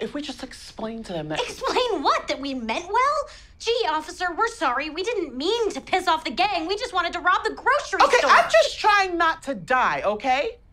If we just explain to them that... Explain what? That we meant well? Gee, officer, we're sorry. We didn't mean to piss off the gang. We just wanted to rob the grocery store. Okay, I'm just trying not to die, okay?